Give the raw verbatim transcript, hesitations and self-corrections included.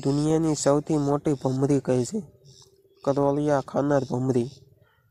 दुनियानी सौथी मोटी भमरी कही छे करवलिया खानार भमरी।